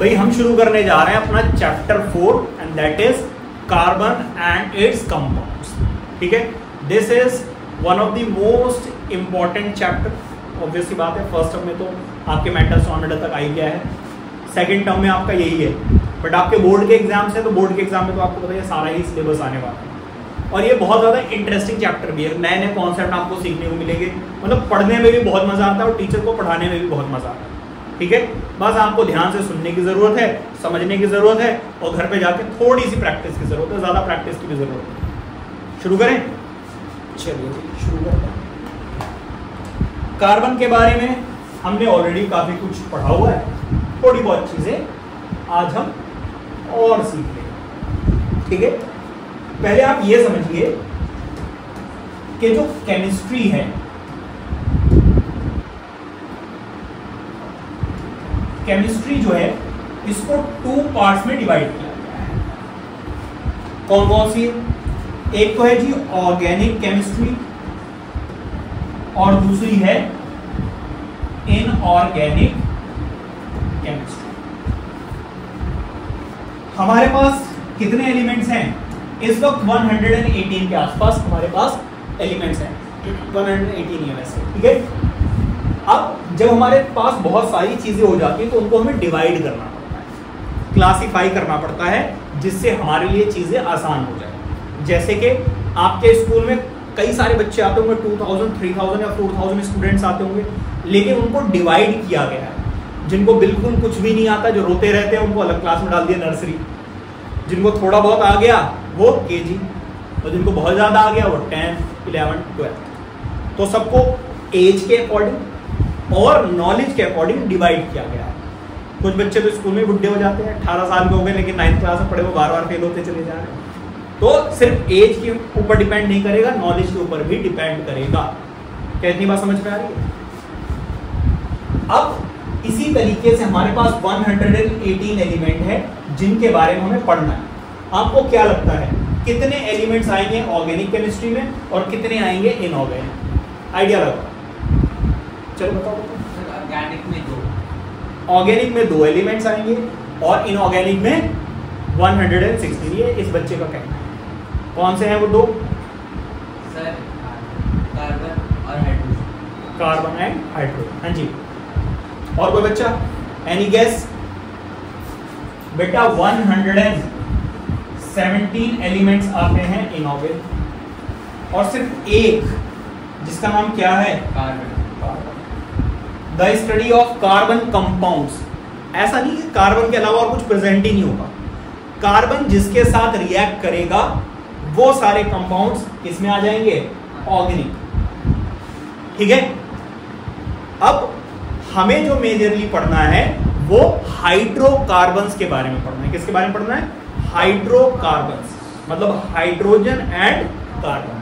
भाई हम शुरू करने जा रहे हैं अपना chapter 4 and that is carbon and its compounds. ठीक है, this is one of the most important chapter. Obviously बात है, फर्स्ट टर्म में तो आपके मेंटल सोनेडा तक आ ही गया है, सेकेंड टर्म में आपका यही है, बट आपके बोर्ड के एग्जाम्स हैं तो बोर्ड के एग्जाम में तो आपको पता है सारा ही सिलेबस आने वाला है। और ये बहुत ज़्यादा इंटरेस्टिंग चैप्टर भी है, नए नए कॉन्सेप्ट आपको सीखने को मिलेंगे, मतलब पढ़ने में भी बहुत मज़ा आता है और टीचर को पढ़ाने में भी बहुत मज़ा आता है। ठीक है, बस आपको ध्यान से सुनने की ज़रूरत है, समझने की ज़रूरत है और घर पे जाके थोड़ी सी प्रैक्टिस की ज़रूरत है, ज़्यादा प्रैक्टिस की भी ज़रूरत है। शुरू करें, चलिए शुरू करते हैं। कार्बन के बारे में हमने ऑलरेडी काफ़ी कुछ पढ़ा हुआ है, थोड़ी बहुत चीज़ें आज हम और सीख लेंगे। ठीक है, पहले आप ये समझिए कि जो केमिस्ट्री है, केमिस्ट्री जो है इसको 2 पार्ट्स में डिवाइड किया गया है। कौन कौन सी? एक तो है जी ऑर्गेनिक केमिस्ट्री और दूसरी है इनऑर्गेनिक केमिस्ट्री। हमारे पास कितने एलिमेंट्स हैं इस वक्त? 118 के आसपास हमारे पास एलिमेंट्स हैं, 118 है वैसे। ठीक है, अब जब हमारे पास बहुत सारी चीज़ें हो जाती हैं तो उनको हमें डिवाइड करना पड़ता है, क्लासीफाई करना पड़ता है, जिससे हमारे लिए चीज़ें आसान हो जाए। जैसे कि आपके स्कूल में कई सारे बच्चे आते होंगे, 2000 3000 या 4000 स्टूडेंट्स आते होंगे, लेकिन उनको डिवाइड किया गया है। जिनको बिल्कुल कुछ भी नहीं आता, जो रोते रहते हैं, उनको अलग क्लास में डाल दिया नर्सरी। जिनको थोड़ा बहुत आ गया वो KG और जिनको बहुत ज़्यादा आ गया वो 10th 11th 12th। तो सबको एज के अकॉर्डिंग और नॉलेज के अकॉर्डिंग डिवाइड किया गया है। कुछ बच्चे तो स्कूल में बुढ़े हो जाते हैं, 18 साल के हो गए लेकिन 9th क्लास में पढ़े वो बार बार फेल होते चले जा रहे हैं। तो सिर्फ एज के ऊपर डिपेंड नहीं करेगा, नॉलेज के ऊपर भी डिपेंड करेगा। क्या इतनी बात समझ में आ रही है? अब इसी तरीके से हमारे पास 118 एलिमेंट है जिनके बारे में हमें पढ़ना है। आपको क्या लगता है कितने एलिमेंट्स आएंगे ऑर्गेनिक केमिस्ट्री में और कितने आएंगे इनऑर्गेनिक? आइडिया लगाओ, चलो बताओ। ऑर्गेनिक में 2 एलिमेंट्स आएंगे और इनऑर्गेनिक में 116। ये इस बच्चे का कहना है। कौन से हैं वो 2? सर कार्बन और हाइड्रोजन। कार्बन एंड हाइड्रोजन, हाँ जी। और कोई बच्चा? Any gas? बेटा 117 एलिमेंट्स आते हैं इनऑर्गेनिक और सिर्फ एक जिसका नाम क्या है? Carbon. The study of carbon compounds. ऐसा नहीं कि कार्बन के अलावा और कुछ प्रेजेंट ही नहीं होगा, कार्बन जिसके साथ रिएक्ट करेगा वो सारे कंपाउंड्स किसमें आ जाएंगे? ऑर्गेनिक। ठीक है, अब हमें जो मेजरली पढ़ना है वो हाइड्रोकार्बन्स के बारे में पढ़ना है। किसके बारे में पढ़ना है? हाइड्रोकार्बन्स, मतलब हाइड्रोजन एंड कार्बन।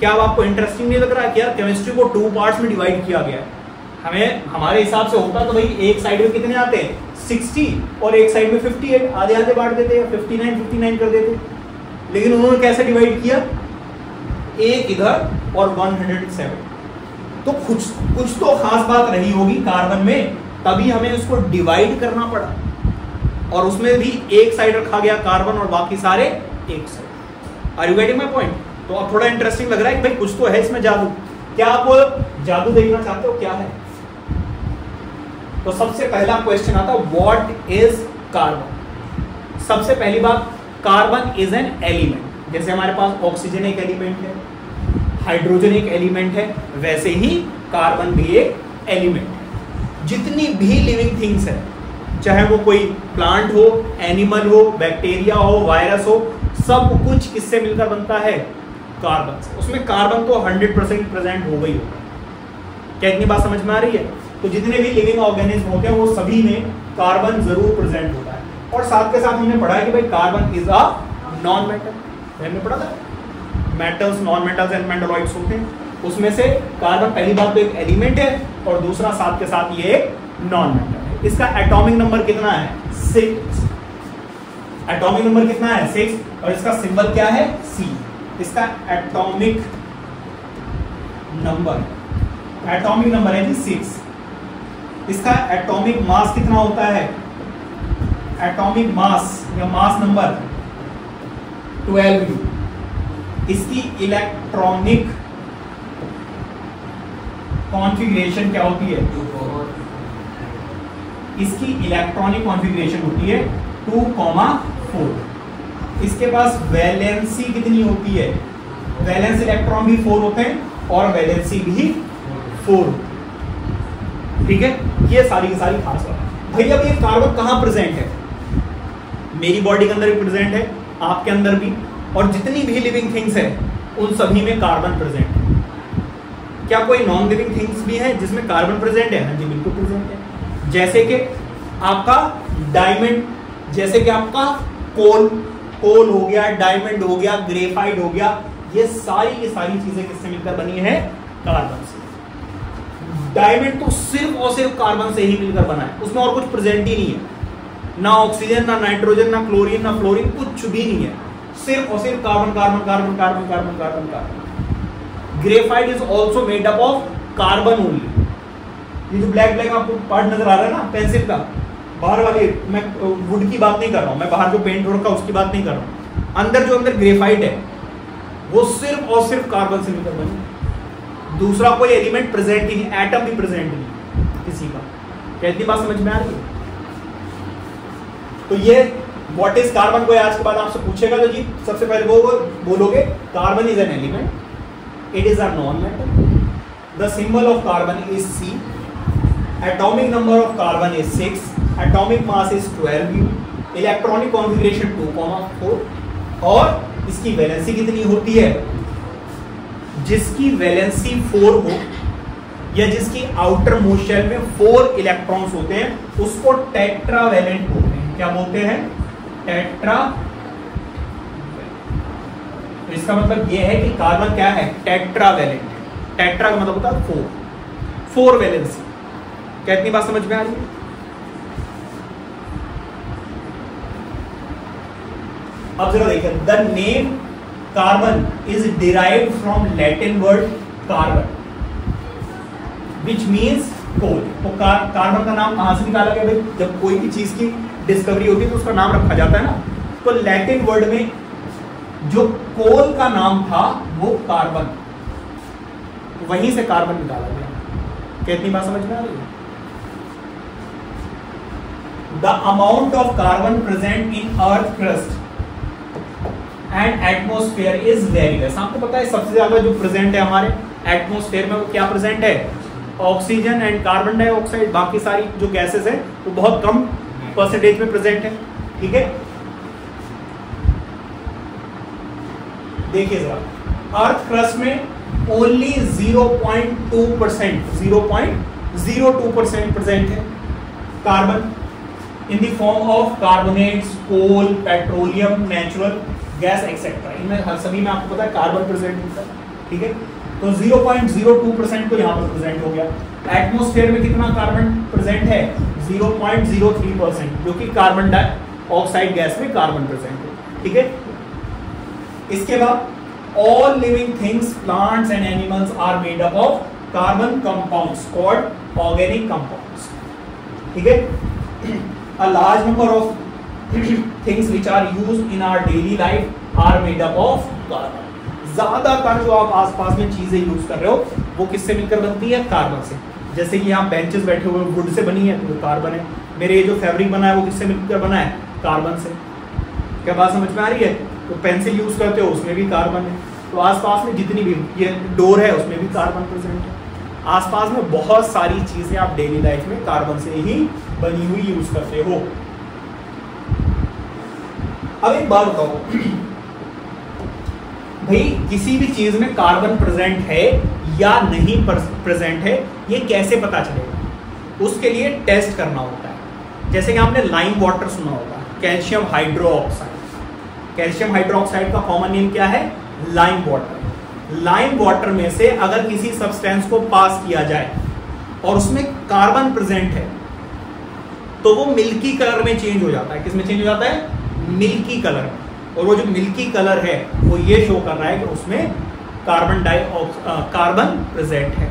क्या अब आपको इंटरेस्टिंग नहीं लग रहा है कि यार केमिस्ट्री को 2 पार्ट्स में डिवाइड किया गया है? हमें हमारे हिसाब से होता तो भाई एक साइड में कितने आते हैं 60 और एक साइड में 58, आधे आधे बांट देते या 59 59 कर देते, लेकिन उन्होंने कैसे डिवाइड किया? एक इधर और 107। तो कुछ तो खास बात रही होगी कार्बन में, तभी हमें उसको डिवाइड करना पड़ा और उसमें भी एक साइड रखा गया कार्बन और बाकी सारे एक side. Are you getting my point? तो अब थोड़ा इंटरेस्टिंग लग रहा है कि भाई कुछ तो है इसमें जादू। क्या आप वो जादू देखना चाहते हो क्या है? तो सबसे पहला क्वेश्चन आता है व्हाट इज कार्बन। सबसे पहली बात, कार्बन इज एन एलिमेंट। जैसे हमारे पास ऑक्सीजन एक एलिमेंट है, हाइड्रोजन एक एलिमेंट है, वैसे ही कार्बन भी एक एलिमेंट है। जितनी भी लिविंग थिंग्स है, चाहे वो कोई प्लांट हो, एनिमल हो, बैक्टीरिया हो, वायरस हो, सब कुछ किससे मिलकर बनता है? कार्बन से। उसमें कार्बन तो 100% प्रेजेंट हो गई होगा। क्या इतनी बात समझ में आ रही है? तो जितने भी लिविंग ऑर्गेनिज्म होते हैं वो सभी में कार्बन जरूर प्रेजेंट होता है। और साथ के साथ हमने पढ़ा है कि भाई carbon is a non metal. हमने पढ़ा था metals, non metals and metalloids होते हैं, उसमें से कार्बन पहली बात तो एक एलिमेंट है और दूसरा साथ के साथ ये नॉन मेटल है। इसका एटॉमिक नंबर कितना है? 6। एटॉमिक नंबर कितना है? 6। और इसका सिंबल क्या है? C। इसका एटॉमिक नंबर है जी 6। इसका एटॉमिक मास कितना होता है? एटॉमिक मास या मास नंबर 12 इसकी इलेक्ट्रॉनिक कॉन्फ़िगरेशन क्या होती है? इसकी इलेक्ट्रॉनिक कॉन्फ़िगरेशन होती है 2,4। इसके पास वैलेंसी कितनी होती है? वैलेंस इलेक्ट्रॉन भी 4 होते हैं और वैलेंसी भी 4। ठीक है, ये सारी की सारी खास बात है। भैया ये कार्बन कहाँ प्रेजेंट है? मेरी बॉडी के अंदर भी प्रेजेंट है, आपके अंदर भी, और जितनी भी लिविंग थिंग्स है उन सभी में कार्बन प्रेजेंट है। क्या कोई नॉन लिविंग थिंग्स भी है जिसमें कार्बन प्रेजेंट है? हाँ जी बिल्कुल प्रेजेंट है। जैसे कि आपका डायमंड, जैसे कि आपका कोल हो गया, डायमंड हो गया, ग्रेफाइट हो गया, ये सारी की सारी चीजें किससे मिलकर बनी है? कार्बन से। डायमंड तो सिर्फ और सिर्फ कार्बन से ही मिलकर बना है, उसमें और कुछ प्रेजेंट ही नहीं है, ना ऑक्सीजन, ना नाइट्रोजन, ना क्लोरीन, ना फ्लोरीन, कुछ भी नहीं है, सिर्फ और सिर्फ carbon carbon carbon carbon carbon carbon carbon. Graphite is also made up of carbon only. ये जो ब्लैक ब्लैक आपको पार्ट नजर आ रहा है ना पेंसिल का, बाहर वाले, मैं वुड की बात नहीं कर रहा हूँ, मैं बाहर जो पेंट हो रखा उसकी बात नहीं कर रहा हूँ, अंदर जो अंदर ग्रेफाइट है वो सिर्फ और सिर्फ कार्बन से मिलकर बनी, दूसरा कोई एलिमेंट प्रेजेंट ही नहीं, एटम भी प्रेजेंट नहीं किसी का। क्या इतनी बात समझ में आ रही है? तो ये व्हाट इज कार्बन, कोई आज के बाद आपसे पूछेगा तो जी सबसे पहले वो बोलोगे carbon is an element, it is a non metal, the symbol of carbon is C, atomic number of carbon is 6, atomic mass is 12U, electronic configuration 2,4 और इसकी वैलेंसी कितनी होती है? जिसकी वैलेंसी 4 हो या जिसकी आउटर मोस्ट शेल में 4 इलेक्ट्रॉन्स होते हैं उसको टेट्रावेलेंट बोलते हैं। क्या बोलते हैं? टेट्रा। तो इसका मतलब यह है कि कार्बन क्या है? टेट्रावेलेंट। टेट्रा का मतलब होता है 4 वैलेंसी। क्या इतनी बात समझ में आ रही है? अब जरा देखिए, the name carbon is derive from Latin word carbon which means coal. तो कार्बन का नाम कहां से निकाला गया भाई? जब कोई भी चीज की डिस्कवरी होती है तो उसका नाम रखा जाता है ना, तो लैटिन वर्ड में जो कोल का नाम था वो कार्बन, तो वहीं से कार्बन निकाला गया। कितनी बात समझ में आ रही है? The amount of carbon present in earth crust and atmosphere is very less. आपको पता है सबसे ज्यादा जो प्रेजेंट है हमारे एटमोस्फेयर में वो क्या प्रेजेंट है? Oxygen and carbon dioxide. बाकी सारी जो गैसेस है वो बहुत कम परसेंटेज में प्रेजेंट है। ठीक है, देखिए जरा, अर्थ क्रस्ट में ओनली 0.2% 0.02% प्रेजेंट है carbon in the form of carbonates, coal, petroleum, natural gas etcetera. इनमें हर सभी में आपको पता है कार्बन प्रेजेंट होता है। ठीक है, तो 0.02% तो यहाँ पर प्रेजेंट हो गया। एटमॉस्फेयर में कितना कार्बन प्रेजेंट है? 0.03%, जो कि कार्बन डाइऑक्साइड गैस में कार्बन प्रेजेंट है। ठीक है, इसके बाद all living things, plants and animals are made up of carbon compounds called organic compounds. ठीक है, a large number of things which are use in our daily life are made up of carbon. ज्यादातर जो आप आसपास में चीजें use कर रहे हो वो किससे मिलकर बनती है? कार्बन से। जैसे कि यहाँ बेंचेस बैठे हुए वुड से बनी है, वो कार्बन है। मेरे ये जो फैब्रिक बना है वो किससे मिलकर बना है? कार्बन से। क्या बात समझ में आ रही है? तो पेंसिल यूज करते हो उसमें भी कार्बन है। तो आसपास में जितनी भी ये डोर है उसमें भी कार्बन प्रेजेंट है। आसपास में बहुत सारी चीजें आप डेली लाइफ में कार्बन से ही बनी हुई यूज करते हो। अब एक बात बताओ भाई, किसी भी चीज में कार्बन प्रेजेंट है या नहीं प्रेजेंट है ये कैसे पता चलेगा? उसके लिए टेस्ट करना होता है। जैसे कि आपने लाइम वाटर सुना होगा, कैल्शियम हाइड्रोक्साइड। कैल्शियम हाइड्रोक्साइड का कॉमन नेम क्या है? Lime water. लाइम वाटर में से अगर किसी सब्सटेंस को पास किया जाए और उसमें कार्बन प्रेजेंट है तो वो मिल्की कलर में चेंज हो जाता है। किसमें चेंज हो जाता है? Milky colour. और वो जो मिल्की कलर है वो ये शो कर रहा है कि उसमें कार्बन प्रेजेंट है।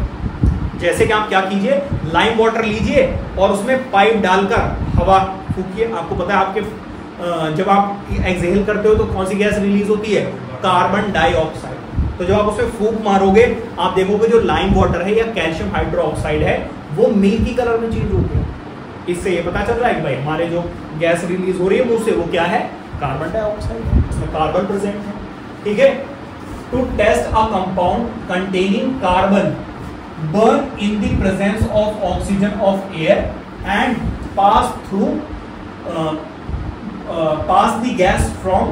जैसे कि आप क्या कीजिए, लाइम वाटर लीजिए और उसमें पाइप डालकर हवा फूकिए, आपको पता है आपके जब आप एक्सहेल करते हो तो कौन सी गैस रिलीज होती है, कार्बन डाइऑक्साइड। तो जब आप उसमें फूक मारोगे आप देखोगे जो लाइम वाटर है या कैल्शियम हाइड्रोक्साइड है वो मिल्की कलर में चेंज हो गया। इससे ये पता चल रहा है कि भाई हमारे जो गैस रिलीज हो रही है मुंह से वो क्या है, कार्बन डाइऑक्साइड है, उसमें कार्बन प्रेजेंट है। ठीक है, to test a compound containing carbon burn in the presence of oxygen of air and pass through pass the gas from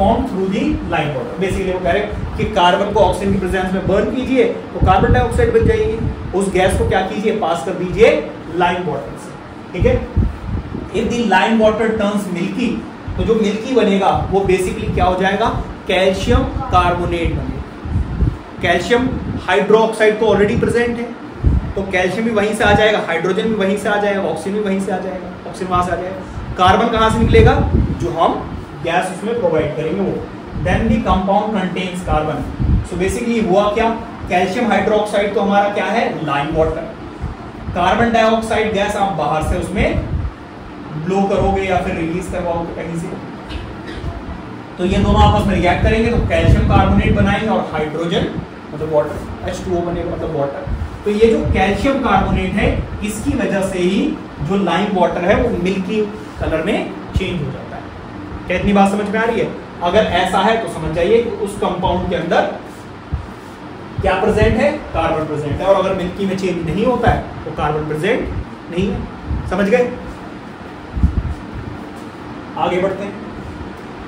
form through the lime water। Basically वो कह रहे हैं कि कार्बन को ऑक्सीजन की प्रेजेंस में बर्न कीजिए तो कार्बन डाइऑक्साइड बन जाएगी, उस गैस को क्या कीजिए, पास कर दीजिए लाइम वाटर से। ठीक है, if the lime water turns milky, तो जो मिल्की बनेगा वो बेसिकली क्या हो जाएगा, कैल्शियम कार्बोनेट बनेगा। कैल्शियम हाइड्रोक्साइड तो ऑलरेडी प्रेजेंट है तो कैल्शियम भी वहीं से आ जाएगा, हाइड्रोजन भी वहीं से आ जाएगा, ऑक्सीजन भी वहीं से आ जाएगा, ऑक्सीजन वहां से आ जाएगा। कार्बन कहाँ से निकलेगा, जो हम गैस उसमें प्रोवाइड करेंगे वो। Then the compound contains carbon. So basically हुआ क्या, कैल्शियम हाइड्रोक्साइड तो हमारा क्या है, lime water. Carbon dioxide gas आप बाहर से उसमें ब्लो करोगे या फिर रिलीज करवाओगे कहीं से, तो ये दोनों आपस में रिएक्ट करेंगे तो कैल्शियम कार्बोनेट बनाएंगे और हाइड्रोजन मतलब वाटर H2O बनेगा, मतलब वाटर। तो ये जो कैल्शियम कार्बोनेट है इसकी वजह से ही जो लाइम वाटर है वो मिल्की कलर में चेंज हो जाता है। क्या इतनी बात समझ में आ रही है? अगर ऐसा है तो समझ जाइए कि उस कंपाउंड के अंदर क्या प्रेजेंट है, कार्बन प्रेजेंट है, और अगर मिल्की में चेंज नहीं होता है तो कार्बन प्रेजेंट नहीं है। समझ गए? आगे बढ़ते हैं,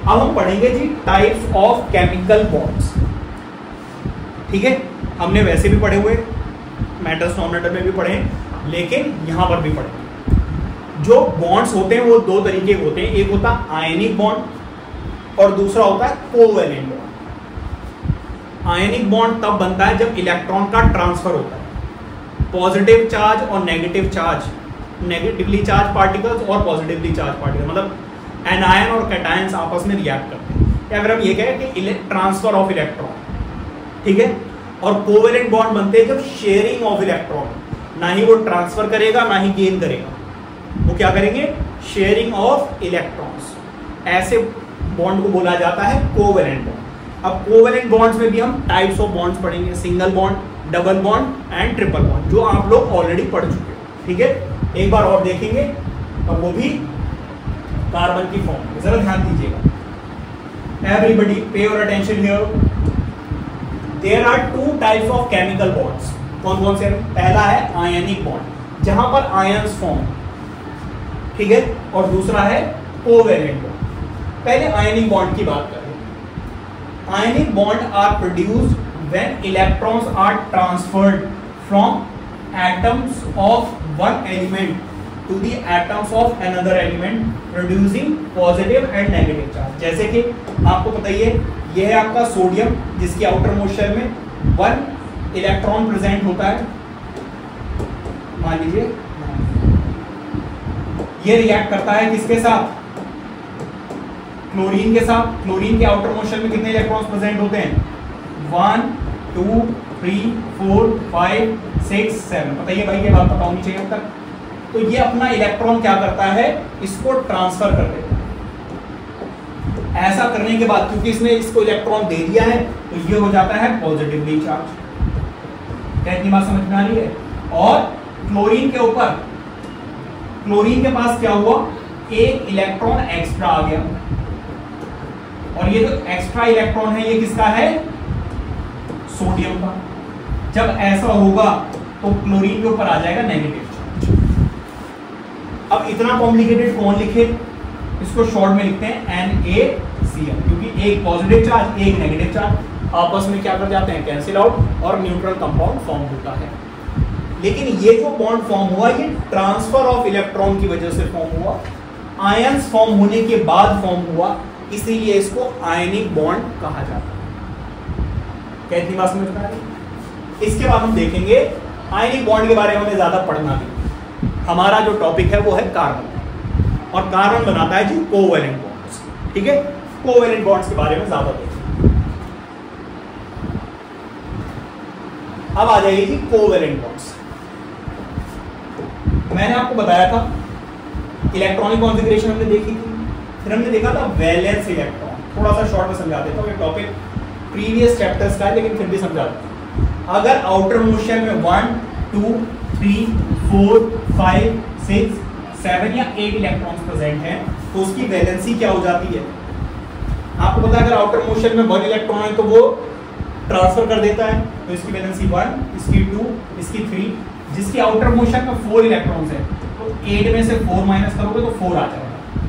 अब हम पढ़ेंगे जी टाइप्स ऑफ केमिकल बॉन्ड्स। ठीक है, हमने वैसे भी पढ़े हुए, मैटर्स नॉमिनेटर में भी पढ़े हैं, लेकिन यहाँ पर भी पढ़े। जो बॉन्ड्स होते हैं वो दो तरीके के होते हैं, एक होता है आयनिक बॉन्ड और दूसरा होता है कोवैलेंट बॉन्ड। आयनिक बॉन्ड तब बनता है जब इलेक्ट्रॉन का ट्रांसफर होता है, पॉजिटिव चार्ज और negative charge, negatively charge particles और पॉजिटिवली चार्ज पार्टिकल, मतलब एनायन और कैटायंस आपस में रिएक्ट करते हैं, या फिर हम ये कहें कि ट्रांसफर ऑफ इलेक्ट्रॉन। ठीक है, और कोवेलेंट बॉन्ड बनते हैं जब शेयरिंग ऑफ इलेक्ट्रॉन, ना ही वो ट्रांसफर करेगा ना ही गेन करेगा, वो क्या करेंगे, शेयरिंग ऑफ इलेक्ट्रॉन्स। ऐसे बॉन्ड को बोला जाता है कोवेलेंट बॉन्ड। अब कोवेलेंट बॉन्ड्स में भी हम टाइप्स ऑफ बॉन्ड्स पढ़ेंगे, single bond, double bond and triple bond, जो आप लोग ऑलरेडी पढ़ चुके हो। ठीक है, एक बार और देखेंगे, अब वो भी कार्बन की फॉर्म में। जरा ध्यान दीजिएगा, everybody pay your attention here. There are two types of chemical bonds. कौन कौन से? पहला है आयनिक बॉन्ड जहां पर आयंस फॉर्म, ठीक है, और दूसरा है कोवेलेंट बॉन्ड। पहले आयनिक बॉन्ड की बात करें। Ionic bond are produced when electrons are transferred from atoms of one element to the atoms of another element, producing positive and negative charge. जैसे कि आपको पता ही है, यह है आपका सोडियम जिसकी आउटर मोस्ट शेल में वन इलेक्ट्रॉन प्रेजेंट होता है, मान लीजिए यह रिएक्ट करता है किसके साथ, क्लोरीन के साथ। क्लोरीन के आउटर मोस्ट शेल में कितने इलेक्ट्रॉन्स प्रेजेंट होते हैं, 1 2 3 4 5 6 7, बताइए भाई, ये बात पता होनी चाहिए आपका। तो ये अपना इलेक्ट्रॉन क्या करता है, इसको ट्रांसफर कर देता है। ऐसा करने के बाद क्योंकि इसने इसको इलेक्ट्रॉन दे दिया है तो ये हो जाता है पॉजिटिवली चार्ज। क्या इतनी बात समझ में आ रही है? और क्लोरीन के ऊपर, क्लोरीन के पास क्या हुआ, एक इलेक्ट्रॉन एक्स्ट्रा आ गया, और ये जो एक्स्ट्रा इलेक्ट्रॉन है ये किसका है, सोडियम का। जब ऐसा होगा तो क्लोरीन के ऊपर आ जाएगा नेगेटिव चार्ज। अब इतना कॉम्प्लिकेटेड कौन लिखे, इसको शॉर्ट में लिखते हैं NaCl, क्योंकि एक पॉजिटिव चार्ज एक नेगेटिव चार्ज आपस में क्या कर जाते हैं, कैंसिल आउट, और न्यूट्रल कंपाउंड फॉर्म होता है। लेकिन ये जो बॉन्ड फॉर्म हुआ ये ट्रांसफर ऑफ इलेक्ट्रॉन की वजह से फॉर्म हुआ, आयंस फॉर्म होने के बाद फॉर्म हुआ, इसीलिए इसको आयनिक बॉन्ड कहा जाता है। क्या इतनी बात समझ में आ रही है? इसके बाद हम देखेंगे आयनिक बॉन्ड के बारे में हमें ज्यादा पढ़ना भी, हमारा जो टॉपिक है वो है कार्बन, और कार्बन बनाता है जी कोवेलेंट बॉन्ड्स। ठीक है, कोवेलेंट बॉन्ड्स के बारे में ज्यादा देखें। अब आ जाइए जी कोवेलेंट बॉन्ड्स। मैंने आपको बताया था इलेक्ट्रॉनिक कॉन्फ़िगरेशन हमने देखी थी, फिर हमने देखा था वैलेंस इलेक्ट्रॉन। थोड़ा सा शॉर्ट में समझा देता हूँ, ये टॉपिक प्रीवियस चैप्टर्स का है लेकिन फिर भी समझा देता हूँ। अगर आउटर मोस्ट शेल में 1, 2, 3, 4, 5, 6, 7 या 8 इलेक्ट्रॉन्स प्रेजेंट हैं तो उसकी वैलेंसी क्या हो जाती है? आपको पता है अगर आउटर मोस्ट शेल में 1 इलेक्ट्रॉन है तो वो ट्रांसफर कर देता है, तो इसकी वैलेंसी 1, इसकी 2, इसकी 3। जिसकी आउटर मोस्ट शेल में 4 इलेक्ट्रॉन्स हैं तो 8 में से 4 माइनस करोगे तो 4 आ जाएगा।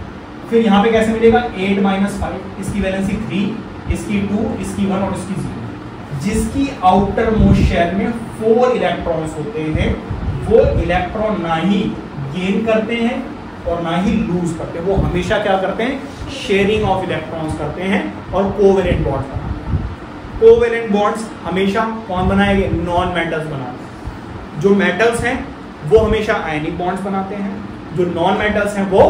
फिर यहाँ पे कैसे मिलेगा 8 - 5, इसकी वैलेंसी 3, इसकी 2, इसकी 1 और इसकी 0। जिसकी आउटर मोस्ट शेल में 4 इलेक्ट्रॉन्स होते हैं वो इलेक्ट्रॉन ना ही गेन करते हैं और ना ही लूज करते हैं, वो हमेशा क्या करते हैं शेयरिंग ऑफ इलेक्ट्रॉन्स करते हैं और कोवेलेंट बॉन्ड्स बनाते हैं। कोवेलेंट बॉन्ड्स हमेशा कौन बनाएंगे? नॉन मेटल्स बनाते हैं। जो मेटल्स हैं वो हमेशा आयनिक बॉन्ड्स बनाते हैं, जो नॉन मेटल्स हैं वो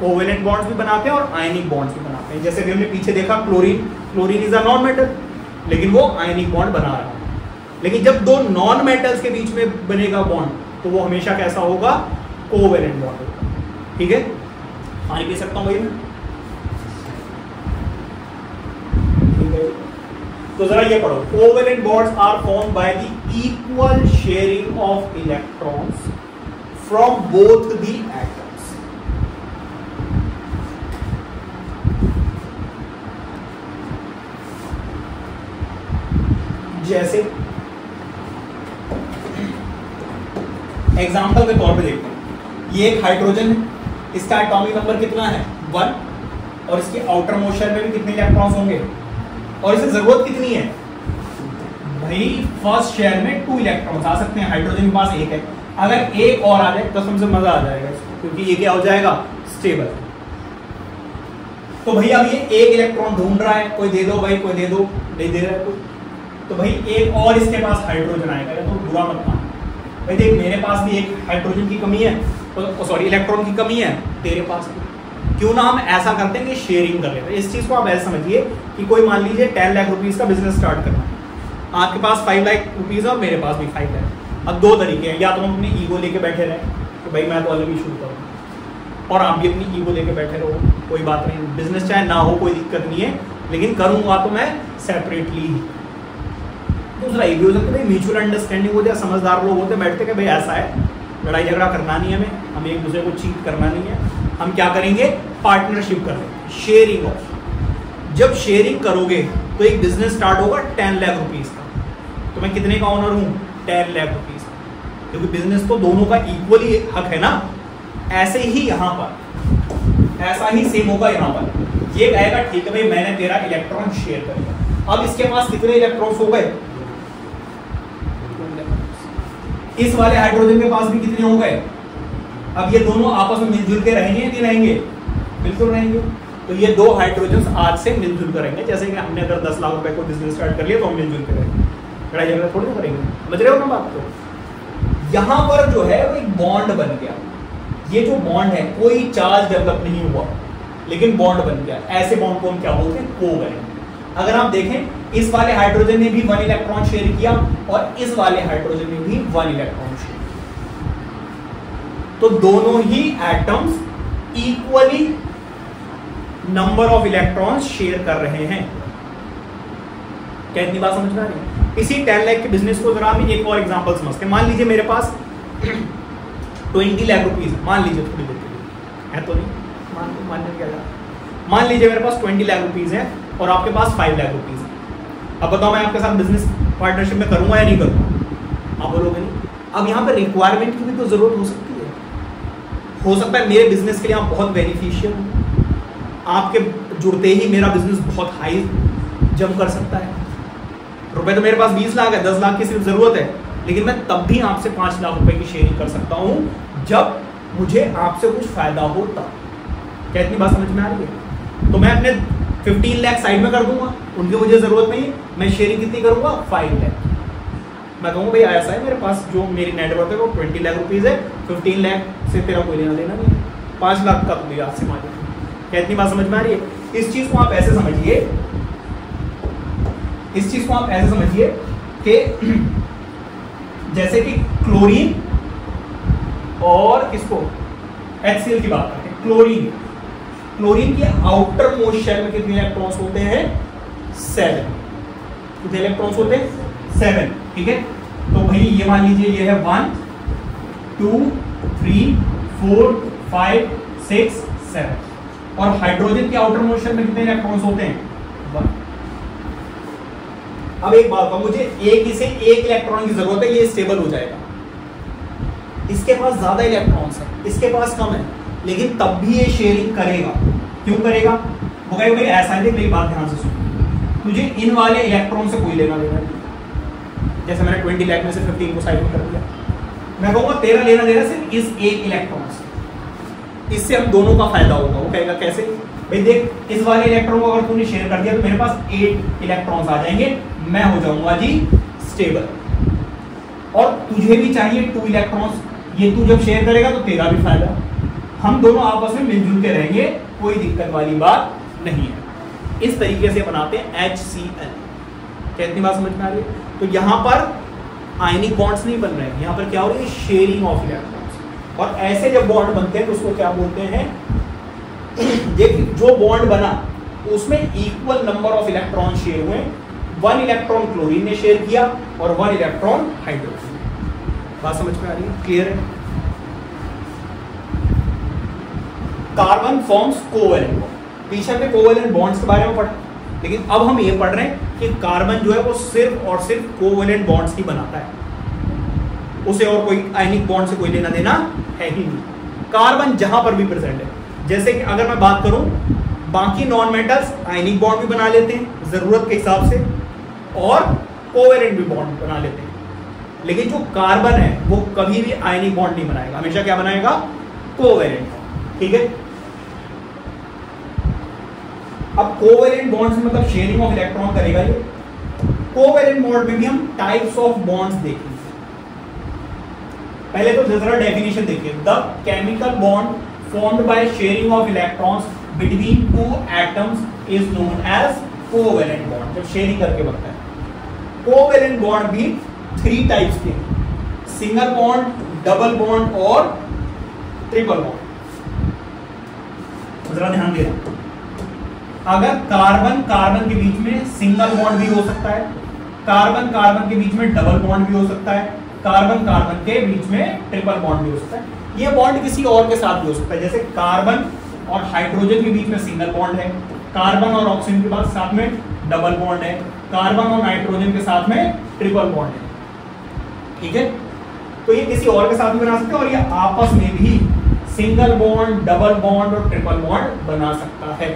कोवेलेंट बॉन्ड्स भी बनाते हैं और आयनिक बॉन्ड्स भी बनाते हैं। जैसे कि हमने पीछे देखा chlorine, chlorine is a non metal लेकिन वो आयनिक बॉन्ड बना रहा है। लेकिन जब दो नॉन मेटल्स के बीच में बनेगा बॉन्ड तो वो हमेशा कैसा होगा? कोवेलेंट बॉन्ड होगा। ठीक है, पानी पी सकता हूँ भाई मैं? ठीक है, तो जरा ये पढ़ो, covalent bonds are formed by the equal sharing of electrons from both the atoms. जैसे एग्जाम्पल के तौर पे देखते हैं, ये एक हाइड्रोजन है, इसका एटॉमिक नंबर कितना है 1 और इसके आउटर मोस्ट शेल में भी कितने इलेक्ट्रॉन्स होंगे और इसे जरूरत कितनी है भाई? फर्स्ट शेल में 2 इलेक्ट्रॉन्स आ सकते हैं, हाइड्रोजन के पास 1 है, अगर 1 और आ जाए तो हमसे मजा आ जाएगा क्योंकि ये क्या हो जाएगा स्टेबल। तो भैया अब ये 1 इलेक्ट्रॉन ढूंढ रहा है, कोई दे दो भाई, कोई दे दो, नहीं दे रहा है कोई, तो भाई 1 और इसके पास हाइड्रोजन आएगा। तो बुरा मत मानो भाई, देख मेरे पास भी एक हाइड्रोजन की कमी है, तो सॉरी इलेक्ट्रॉन की कमी है, तेरे पास क्यों ना हम ऐसा करते हैं कि शेयरिंग कर लेते हैं। इस चीज़ को आप ऐसा समझिए कि कोई मान लीजिए 10 लाख रुपीज़ का बिजनेस स्टार्ट करना है, आपके पास 5 लाख रुपीज़ है और मेरे पास भी 5 लाख। अब 2 तरीके हैं, या तो हम अपनी ईगो लेके बैठे रहें कि भाई मैं तो ऑलरेडी शुरू करूँगा और आप भी अपनी ईगो लेके बैठे रहो, कोई बात नहीं, बिजनेस चाहे ना हो कोई दिक्कत नहीं है, लेकिन करूँगा तो मैं सेपरेटली। दूसरा ये भी हो सकता है म्यूचुअल अंडरस्टैंडिंग हो जाए, समझदार लोग होते बैठते कि भाई ऐसा है, लड़ाई झगड़ा करना नहीं है हमें, हमें एक दूसरे को चीट करना नहीं है, हम क्या करेंगे पार्टनरशिप करेंगे, शेयरिंग ऑफ। जब शेयरिंग करोगे तो एक बिजनेस स्टार्ट होगा 10 लाख रुपीज़ का, तो मैं कितने का ऑनर हूँ 10 लाख रुपीज़ का, क्योंकि बिजनेस तो दोनों का इक्वली हक है ना। ऐसे ही यहाँ पर ऐसा ही सेम होगा, यहाँ पर ये कहेगा ठीक है भाई मैंने 13 इलेक्ट्रॉन शेयर कर लिया, अब इसके पास कितने इलेक्ट्रॉन्स हो गए? इस वाले हाइड्रोजन के पास भी कितने हो गए? अब ये दोनों आपस में मिलजुल के रहेंगे या नहीं रहेंगे? बिल्कुल रहेंगे। तो ये 2 हाइड्रोजन आज से मिलजुल करेंगे, जैसे कि हमने अगर 10 लाख रुपए को बिजनेस स्टार्ट कर लिया तो हम मिलजुल के रहेंगे, लड़ाई झगड़ा थोड़ी ना करेंगे, समझ रहे हो ना बात को? यहाँ पर जो है वो एक बॉन्ड बन गया, ये जो बॉन्ड है कोई चार्ज डेवलप नहीं हुआ लेकिन बॉन्ड बन गया। ऐसे बॉन्ड को हम क्या बोलते हैं? कोवेलेंट। अगर आप देखें इस वाले हाइड्रोजन ने भी 1 इलेक्ट्रॉन शेयर किया और इस वाले हाइड्रोजन ने भी 1 इलेक्ट्रॉन शेयर किया, तो दोनों ही atoms equally number of electrons share कर रहे हैं। क्या इतनी बात समझ में आ रही है? इसी 10 लाख के बिजनेस को जरा हम एक और एग्जांपल समझते हैं। मान लीजिए मेरे पास 20 लाख रुपीज, मान लीजिए थोड़ी देर के लिए है तो नहीं मानने क्या, मान लीजिए मेरे पास 20 लाख रुपीज है और आपके पास 5 लाख रुपीज़ है। अब बताओ मैं आपके साथ बिजनेस पार्टनरशिप में करूँगा या नहीं करूँगा? आप बोलोगे नहीं। अब यहाँ पर रिक्वायरमेंट की भी तो ज़रूरत हो सकती है, हो सकता है मेरे बिजनेस के लिए आप बहुत बेनिफिशियल हो, आपके जुड़ते ही मेरा बिजनेस बहुत हाई जंप कर सकता है। रुपए तो मेरे पास 20 लाख है, 10 लाख की सिर्फ ज़रूरत है, लेकिन मैं तब भी आपसे 5 लाख रुपए की शेयरिंग कर सकता हूँ जब मुझे आपसे कुछ फ़ायदा हो तब। क्या इतनी बात समझ में आ रही है? तो मैं अपने 15 लाख साइड में कर दूंगा, उनकी मुझे ज़रूरत नहीं, मैं शेयरिंग कितनी करूंगा 5 लाख। मैं कहूँगा भाई ऐसा है मेरे पास जो मेरी नेटवर्क है वो 20 लाख रुपीज़ है, 15 लाख से तेरा कोई लेना देना नहीं, 5 लाख का तुझे आज से मान लेना। क्या इतनी बात समझ में आ रही है? इस चीज़ को आप ऐसे समझिए, इस चीज़ को आप ऐसे समझिए कि जैसे कि क्लोरीन और किसको HCl की बात करें, क्लोरीन, क्लोरीन के आउटर मोस्ट शेल में कितने इलेक्ट्रॉन्स होते हैं? 7। कितने इलेक्ट्रॉन्स होते हैं? 7। ठीक है, तो भाई ये मान लीजिए ये है 1 2 3 4 5 6 7 और हाइड्रोजन के आउटर मोस्ट शेल में कितने इलेक्ट्रॉन्स होते हैं? 1। अब एक बात बताओ मुझे, एक इलेक्ट्रॉन की जरूरत है, ये स्टेबल हो जाएगा। इसके पास ज्यादा इलेक्ट्रॉन्स है, इसके पास कम है, लेकिन तब भी ये शेयरिंग करेगा। क्यों करेगा? वो कहेगा भाई ऐसा नहीं, मेरी बात ध्यान से सुनो, तुझे इन वाले इलेक्ट्रॉन से कोई लेना देना नहीं। जैसे मैंने 20 लाख में से 15 को साइड में कर दिया, मैं कहूँगा तेरा लेना देना सिर्फ इस एक इलेक्ट्रॉन से, इससे हम दोनों का फायदा होगा। वो कहेगा कैसे? भाई देख, इस वाले इलेक्ट्रॉन को अगर तूने शेयर कर दिया तो मेरे पास 8 इलेक्ट्रॉन्स आ जाएंगे, मैं हो जाऊंगा जी स्टेबल, और तुझे भी चाहिए 2 इलेक्ट्रॉन्स, ये तू जब शेयर करेगा तो तेरा भी फायदा, हम दोनों आपस में मिलजुल के रहेंगे, कोई दिक्कत वाली बात नहीं है। इस तरीके से बनाते हैं HCl। क्या इतनी बात समझ में आ रही है? तो यहाँ पर आयनिक बॉन्ड्स नहीं बन रहे हैं, यहाँ पर क्या हो रही है? Sharing of electrons. और ऐसे जब बॉन्ड बनते हैं तो उसको क्या बोलते हैं? जो बॉन्ड बना उसमें equal number of electron share हुए, 1 इलेक्ट्रॉन क्लोरीन ने शेयर किया और 1 इलेक्ट्रॉन हाइड्रोजन। बात समझ में आ रही है? क्लियर है? Carbon forms covalent bond. पीछे में कोवेलेंट बॉन्ड्स के बारे में पढ़ा, लेकिन अब हम ये पढ़ रहे हैं कि कार्बन जो है वो सिर्फ और सिर्फ कोवेलेंट बॉन्ड्स ही बनाता है, उसे और कोई आयनिक बॉन्ड से कोई लेना देना है ही नहीं। कार्बन जहां पर भी प्रेजेंट है, जैसे कि अगर मैं बात करूं बाकी नॉन मेटल्स आयनिक बॉन्ड भी बना लेते हैं जरूरत के हिसाब से और कोवेलेंट भी बॉन्ड बना लेते हैं, लेकिन जो कार्बन है वो कभी भी आयनिक बॉन्ड नहीं बनाएगा, हमेशा क्या बनाएगा? कोवेलेंट। ठीक है, अब कोवेलेंट बॉन्ड्स मतलब शेयरिंग ऑफ इलेक्ट्रॉन करेगा ये। कोवेलेंट बॉन्ड में भी हम टाइप्स ऑफ बॉन्ड्स देखेंगे। पहले तो जरा डेफिनेशन देखिए, the chemical bond formed by sharing of electrons between 2 atoms is known as covalent bond. जब शेयरिंग करके बनता है कोवेलेंट बॉन्ड भी 3 टाइप्स के, सिंगल बॉन्ड, डबल बॉन्ड और ट्रिपल बॉन्ड। जरा ध्यान देना, अगर कार्बन कार्बन के बीच में सिंगल बॉन्ड भी हो सकता है, कार्बन कार्बन के बीच में डबल बॉन्ड भी हो सकता है, कार्बन कार्बन के बीच में ट्रिपल बॉन्ड भी हो सकता है। ये बॉन्ड किसी और के साथ भी हो सकता है, जैसे कार्बन और हाइड्रोजन के बीच में सिंगल बॉन्ड है, कार्बन और ऑक्सीजन के पास साथ में डबल बॉन्ड है, कार्बन और नाइट्रोजन के साथ में ट्रिपल बॉन्ड है। ठीक है, तो ये किसी और के साथ भी बना सकते हैं और ये आपस में भी सिंगल बॉन्ड, डबल बॉन्ड और ट्रिपल बॉन्ड बना सकता है।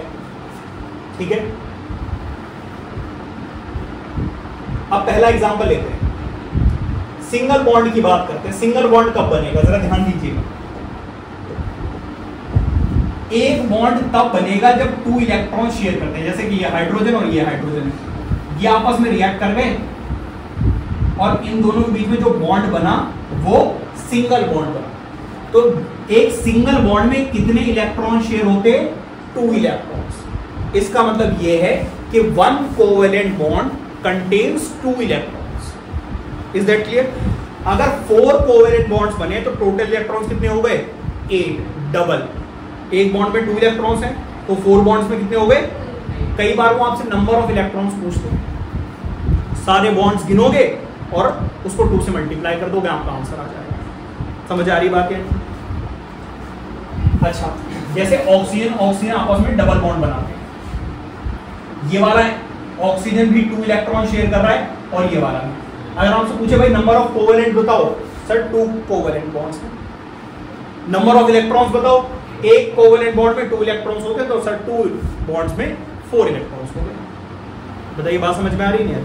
ठीक है, अब पहला एग्जांपल लेते हैं, सिंगल बॉन्ड की बात करते हैं। सिंगल बॉन्ड कब बनेगा? जरा ध्यान दीजिएगा, एक बॉन्ड तब बनेगा जब 2 इलेक्ट्रॉन शेयर करते हैं, जैसे कि ये हाइड्रोजन और ये हाइड्रोजन, ये आपस में रिएक्ट कर गए और इन दोनों के बीच में जो बॉन्ड बना वो सिंगल बॉन्ड बना। तो एक सिंगल बॉन्ड में कितने इलेक्ट्रॉन शेयर होते? 2 इलेक्ट्रॉन्स। इसका मतलब ये है कि 1 covalent bond contains 2 electrons. Is that clear? अगर 4 कोवेलेंट बॉन्ड्स बने तो टोटल इलेक्ट्रॉन्स कितने हो गए? 8। डबल, एक बॉन्ड में 2 इलेक्ट्रॉन्स हैं तो 4 बॉन्ड्स में कितने हो गए? कई बार वो आपसे नंबर ऑफ इलेक्ट्रॉन्स पूछते हैं, सारे बॉन्ड्स गिनोगे और उसको 2 से मल्टीप्लाई कर दोगे, आपका आंसर आ जाएगा। समझ आ रही बात है? अच्छा, जैसे ऑक्सीजन ऑक्सीजन आपस में डबल बॉन्ड बनाते हैं, ये वाला ऑक्सीजन भी 2 इलेक्ट्रॉन शेयर कर रहा है और ये वाला भी। अगर आपसे पूछे भाई नंबर ऑफ कोवेलेंट बताओ, सर 2 कोवेलेंट बॉन्ड्स हैं, नंबर ऑफ इलेक्ट्रॉन्स बताओ, एक कोवेलेंट बॉन्ड में 2 इलेक्ट्रॉन्स हो गए तो सर 2 बॉन्ड्स में 4 इलेक्ट्रॉन्स हो गए। बताइए बात समझ में आ रही नहीं है?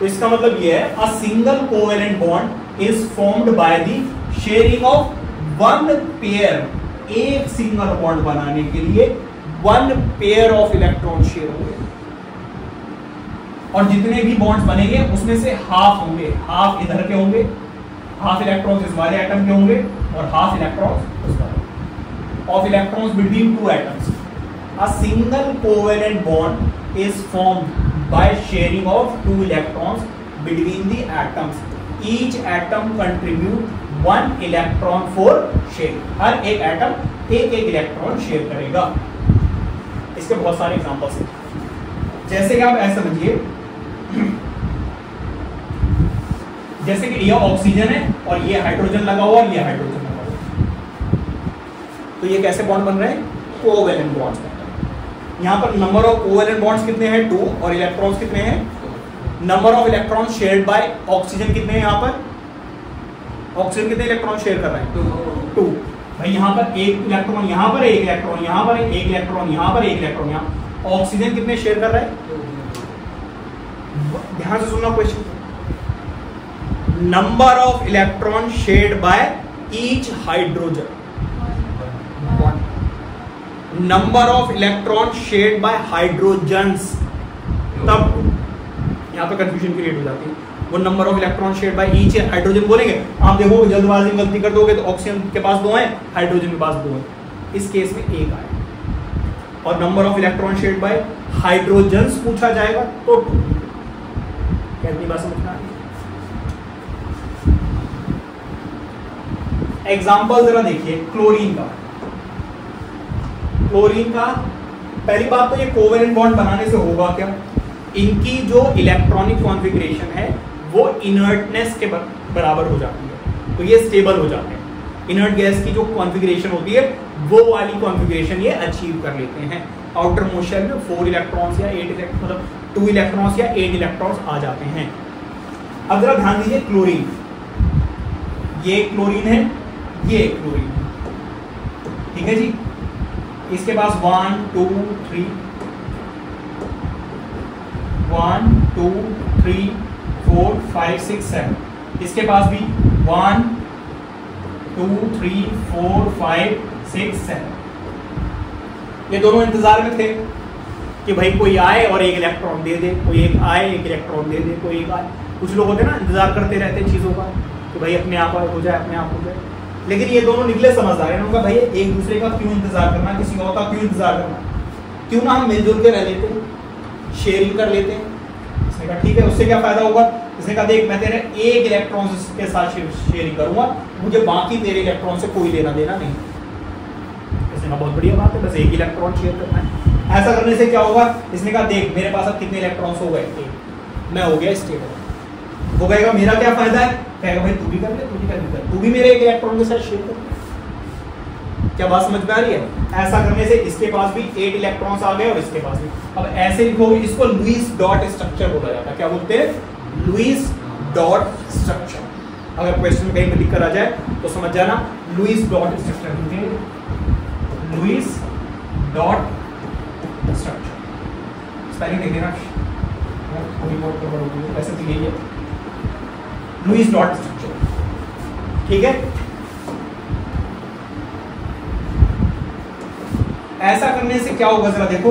तो इसका मतलब ये है, a single covalent bond is formed by the sharing of 1 pair. एक सिंगल बॉन्ड बनाने के लिए 1 पेयर ऑफ इलेक्ट्रॉन शेयर होंगे और जितने भी बॉन्ड्स बनेंगे उसमें से हाफ होंगे, हाफ इधर के होंगे, हाफ इलेक्ट्रॉन्स इस वाले एटम के होंगे और हाफ इलेक्ट्रॉन्स उस वाले of electrons between 2 atoms. A single covalent bond is formed by sharing of 2 electrons between the atoms. Each atom contribute one electron for share, हर एक एटम एक एक इलेक्ट्रॉन शेयर करेगा। इसके बहुत सारे एग्जांपल्स हैं, जैसे कि आप ऐसा समझिए जैसे कि यह ऑक्सीजन है और ये हाइड्रोजन लगा हुआ और ये हाइड्रोजन लगा हुआ, तो ये कैसे बॉन्ड बन रहे हैं? Covalent bonds. यहाँ पर नंबर ऑफ कोवेलेंट बॉन्ड्स कितने हैं? 2, और इलेक्ट्रॉन्स कितने हैं? Number of electron shared by oxygen कितने हैं? यहाँ पर ऑक्सीजन कितने इलेक्ट्रॉन शेयर कर रहे हैं? 2। भाई यहाँ पर एक इलेक्ट्रॉन, यहाँ पर एक इलेक्ट्रॉन, यहाँ पर एक इलेक्ट्रॉन, यहाँ पर एक इलेक्ट्रॉन, यहाँ ऑक्सीजन कितने शेयर कर रहा है? ध्यान से सुनना question, number of electron shared by each hydrogen, number of electron shared by hydrogens, तब यहाँ पर कंफ्यूजन क्रिएट हो जाती है। वो number of electron shared by each hydrogen बोलेंगे, आप देखो जल्दबाजी में गलती कर दोगे तो ऑक्सीजन के पास 2 हैं, हाइड्रोजन के पास 2 हैं, इस केस में 1 आए, और number of electron shared by hydrogens पूछा जाएगा तो 2। क्या इतनी बात समझना? एग्जाम्पल जरा देखिए क्लोरीन का। क्लोरीन का पहली बात तो ये कोवेलेंट बॉन्ड बनाने से होगा क्या, इनकी जो इलेक्ट्रॉनिक कॉन्फ़िगरेशन है वो इनर्टनेस के बराबर हो जाती है, तो ये स्टेबल हो जाते हैं। इनर्ट गैस की जो कॉन्फ़िगरेशन होती है वो वाली कॉन्फ़िगरेशन ये अचीव कर लेते हैं। आउटर मोस्ट शेल में 4 इलेक्ट्रॉन्स या 8 इलेक्ट्रॉन, मतलब 2 इलेक्ट्रॉन्स या 8 इलेक्ट्रॉन्स आ जाते हैं। अब जरा ध्यान दीजिए, क्लोरीन, ये क्लोरीन है, ये क्लोरीन है, ठीक है जी। इसके पास 1 2 3 4 5 6 7, इसके पास भी 1 2 3 4 5 6 7। ये दोनों इंतजार में थे कि भाई कोई आए और एक इलेक्ट्रॉन दे दे, कोई एक आए एक इलेक्ट्रॉन दे दे, कोई एक आए। कुछ लोग होते ना इंतजार करते रहते चीज़ों का कि भाई अपने आप हो जाए, अपने आप हो जाए, लेकिन ये दोनों निकले समझदार हैं। उनका भाई एक दूसरे का क्यों इंतजार करना, किसी और का क्यों इंतजार करना, क्यों ना हम मिलजुल के रह लेते हैं, शेयरिंग कर लेते हैं। इसने कहा ठीक है, उससे क्या फायदा होगा? इसने कहा देख, मैं तेरे एक इलेक्ट्रॉन के साथ शेयरिंग करूंगा, मुझे बाकी तेरे इलेक्ट्रॉन से कोई लेना देना नहीं। इसने कहा बहुत बढ़िया बात है, बस एक इलेक्ट्रॉन शेयर करना है। ऐसा करने से क्या होगा? इसने कहा देख, मेरे पास अब कितने इलेक्ट्रॉन्स हो गए? मैं हो गया स्टेबल। वो कहेगा मेरा क्या फायदा है? कहेगा भाई तू भी कर ले, तू भी कर ले, तू भी मेरे एक इलेक्ट्रॉन के साथ शेयर कर। क्या बात समझ में आ रही है? ऐसा करने से इसके पास भी 8 इलेक्ट्रॉन्स आ गए और इसके पास भी। अब ऐसे लिखोगे, इसको लुईस डॉट स्ट्रक्चर बोला जाता है। क्या बोलते हैं? Lewis dot structure. अगर क्वेश्चन कहीं पर लिख कर आ जाए तो समझ जाना, Lewis dot structure, Lewis dot structure. Spelling देख लेना, ऐसे तो यही है लुईस डॉट स्ट्रक्चर, ठीक है। ऐसा करने से क्या होगा? जरा देखो,